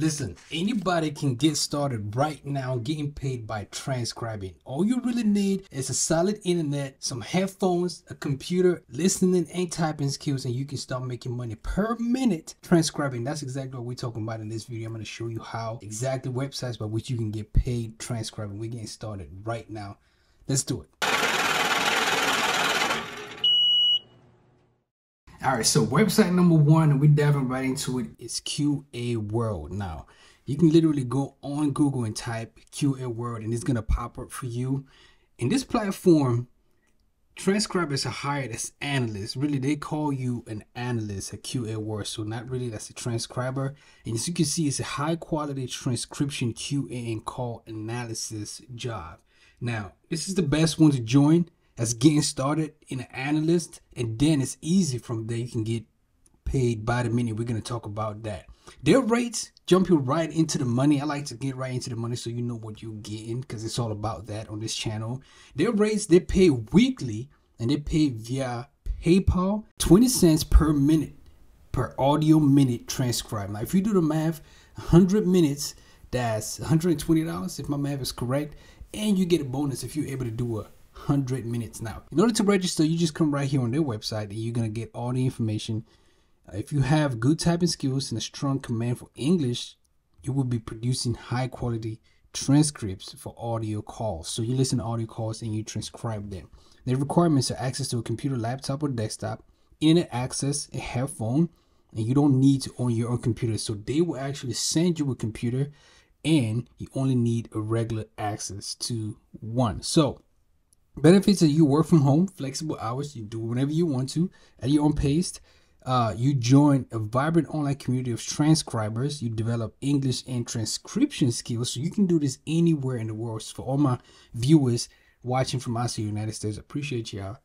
Listen, anybody can get started right now getting paid by transcribing. All you really need is a solid internet, some headphones, a computer, listening and typing skills, and you can start making money per minute transcribing. That's exactly what we're talking about in this video. I'm going to show you how exactly websites by which you can get paid transcribing. We're getting started right now. Let's do it. All right, so website number one, and we're diving right into it, is QA World. Now, you can literally go on Google and type QA World, and it's going to pop up for you. In this platform, transcribers are hired as analysts. Really, they call you an analyst at QA World, so not really that's a transcriber. And as you can see, it's a high-quality transcription QA and call analysis job. Now, this is the best one to join. That's getting started in an analyst, and then it's easy from there. You can get paid by the minute. We're going to talk about that. Their rates jump you right into the money. I like to get right into the money so you know what you're getting, because it's all about that on this channel. Their rates, they pay weekly, and they pay via PayPal, 20 cents per minute, per audio minute transcribe. Now, if you do the math, 100 minutes, that's $120, if my math is correct, and you get a bonus if you're able to do a 100 minutes. Now, in order to register, you just come right here on their website and you're going to get all the information. If you have good typing skills and a strong command for English, you will be producing high quality transcripts for audio calls. So you listen to audio calls and you transcribe them. The requirements are access to a computer, laptop or desktop, internet access, a headphone, and you don't need to own your own computer. So they will actually send you a computer, and you only need a regular access to one. So benefits are you work from home, flexible hours, you do whenever you want to, at your own pace. You join a vibrant online community of transcribers. You develop English and transcription skills, so you can do this anywhere in the world. So for all my viewers watching from outside the United States, appreciate y'all.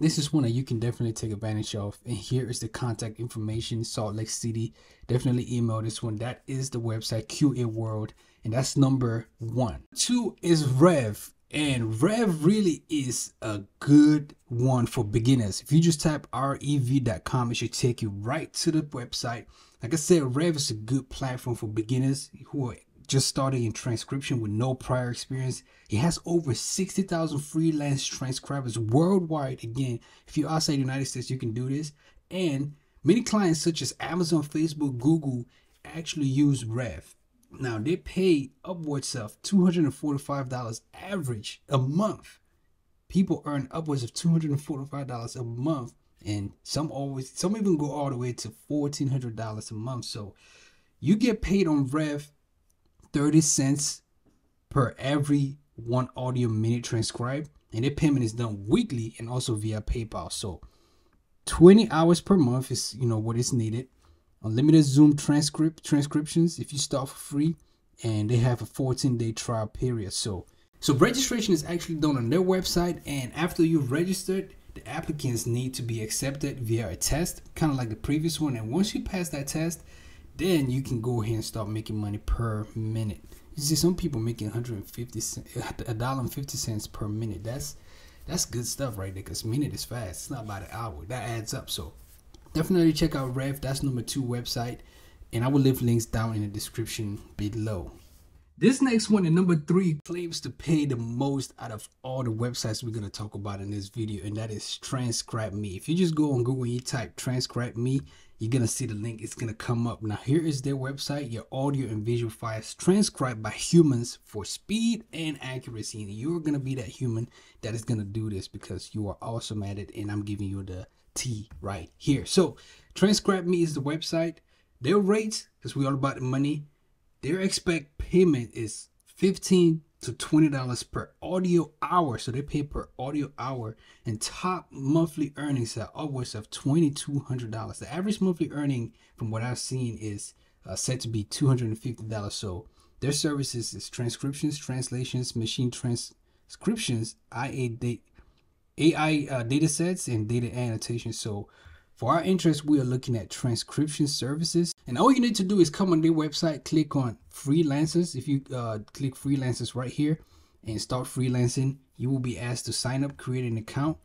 This is one that you can definitely take advantage of. And here is the contact information, Salt Lake City. Definitely email this one. That is the website, QA World, and that's number one. Two is Rev. And Rev really is a good one for beginners. If you just type rev.com, it should take you right to the website. Like I said, Rev is a good platform for beginners who are just starting in transcription with no prior experience. It has over 60,000 freelance transcribers worldwide. Again, if you're outside the United States, you can do this. And many clients such as Amazon, Facebook, Google actually use Rev. Now, they pay upwards of $245 average a month. People earn upwards of $245 a month, and some even go all the way to $1,400 a month. So you get paid on Rev 30 cents per every one audio minute transcribed, and their payment is done weekly and also via PayPal. So 20 hours per month is, you know, what is needed. Unlimited Zoom transcriptions if you start for free, and they have a 14-day trial period. So registration is actually done on their website, and after you've registered, the applicants need to be accepted via a test, kind of like the previous one. And once you pass that test, then you can go ahead and start making money per minute. You see some people making $1.50 per minute. That's good stuff right there, because minute is fast. It's not about an hour. That adds up. So definitely check out Rev. That's number two website, and I will leave links down in the description below. This next one, and number three, claims to pay the most out of all the websites we're going to talk about in this video, and that is Transcribe Me. If you just go on Google and you type Transcribe Me, you're going to see the link. It's going to come up. Now, here is their website. Your audio and visual files transcribed by humans for speed and accuracy, and you're going to be that human that is going to do this, because you are awesome at it, and I'm giving you the T right here. So Transcribe Me is the website. Their rates, because we're all about the money, their expect payment is $15 to $20 per audio hour. So they pay per audio hour, and top monthly earnings are upwards of $2,200. The average monthly earning from what I've seen is said to be $250. So their services is transcriptions, translations, machine transcriptions, AI data sets, and data annotation. So for our interest, we are looking at transcription services, and all you need to do is come on their website, click on freelancers. If you click freelancers right here and start freelancing, you will be asked to sign up, create an account,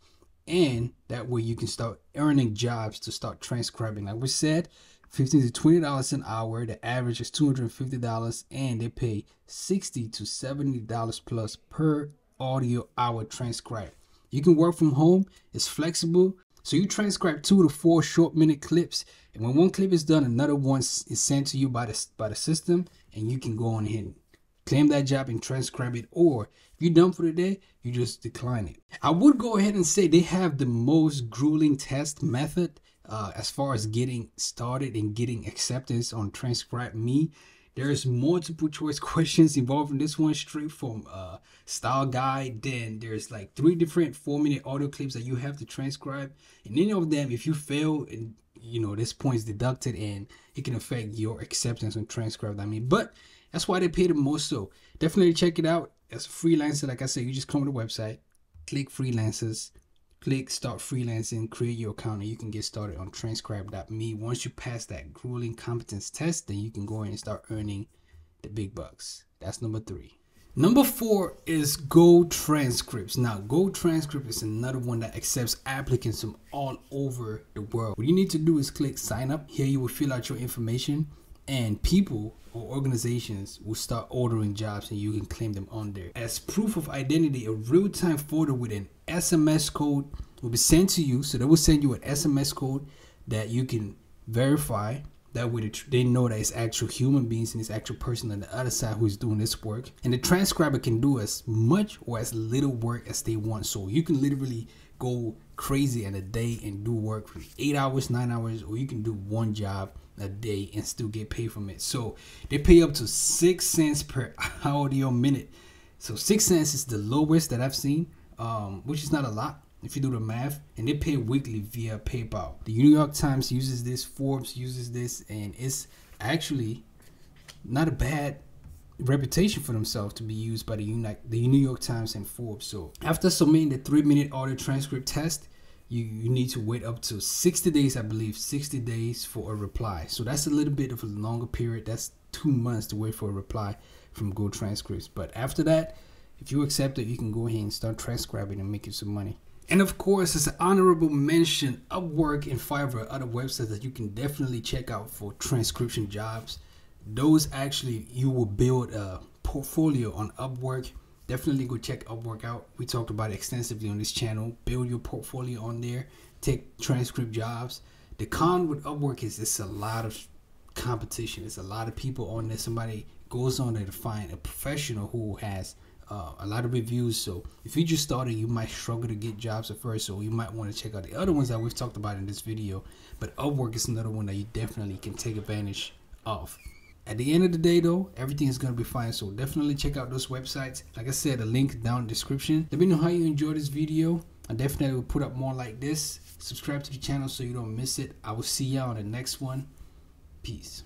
and that way you can start earning jobs to start transcribing. Like we said, $15 to $20 an hour. The average is $250, and they pay $60 to $70 plus per audio hour transcribed. You can work from home. It's flexible. So you transcribe 2 to 4 short minute clips, and when one clip is done, another one is sent to you by the system, and you can go on ahead and claim that job and transcribe it. Or if you're done for the day, you just decline it. I would go ahead and say they have the most grueling test method as far as getting started and getting acceptance on Transcribe Me. There's multiple choice questions involved in this one, straight from style guide. Then there's like 3 different 4-minute audio clips that you have to transcribe. And any of them, if you fail, and you know, this point is deducted and it can affect your acceptance on transcribe. I mean, but that's why they pay the most. So definitely check it out. As a freelancer, like I said, you just come to the website, click freelancers, click start freelancing, create your account, and you can get started on transcribe.me. Once you pass that grueling competence test, then you can go in and start earning the big bucks. That's number 3. Number 4 is GoTranscript. Now, GoTranscript is another one that accepts applicants from all over the world. What you need to do is click sign up. Here you will fill out your information, and people or organizations will start ordering jobs, and you can claim them on there. As proof of identity, a real-time folder with an SMS code will be sent to you. So they will send you an SMS code that you can verify. That way they know that it's actual human beings and it's actual person on the other side who is doing this work. And the transcriber can do as much or as little work as they want. So you can literally go crazy in a day and do work for 8 hours, 9 hours, or you can do one job a day and still get paid from it. So they pay up to 6 cents per audio minute. So 6 cents is the lowest that I've seen, which is not a lot if you do the math. And they pay weekly via PayPal. The New York Times uses this, Forbes uses this, and it's actually not a bad reputation for themselves to be used by the New York Times and Forbes. So after submitting the 3-minute audio transcript test, you need to wait up to 60 days, I believe, 60 days for a reply. So that's a little bit of a longer period. That's 2 months to wait for a reply from GoTranscript. But after that, if you accept it, you can go ahead and start transcribing and making some money. And of course, as an honorable mention, Upwork and Fiverr are other websites that you can definitely check out for transcription jobs. Those actually, you will build a portfolio on Upwork. Definitely go check Upwork out. We talked about it extensively on this channel. Build your portfolio on there. Take transcript jobs. The con with Upwork is it's a lot of competition. It's a lot of people on there. Somebody goes on there to find a professional who has a lot of reviews. So if you just started, you might struggle to get jobs at first, so you might want to check out the other ones that we've talked about in this video. But Upwork is another one that you definitely can take advantage of. At the end of the day, though, everything is going to be fine. So definitely check out those websites. Like I said, a link down in the description. Let me know how you enjoyed this video. I definitely will put up more like this. Subscribe to the channel so you don't miss it. I will see y'all on the next one. Peace.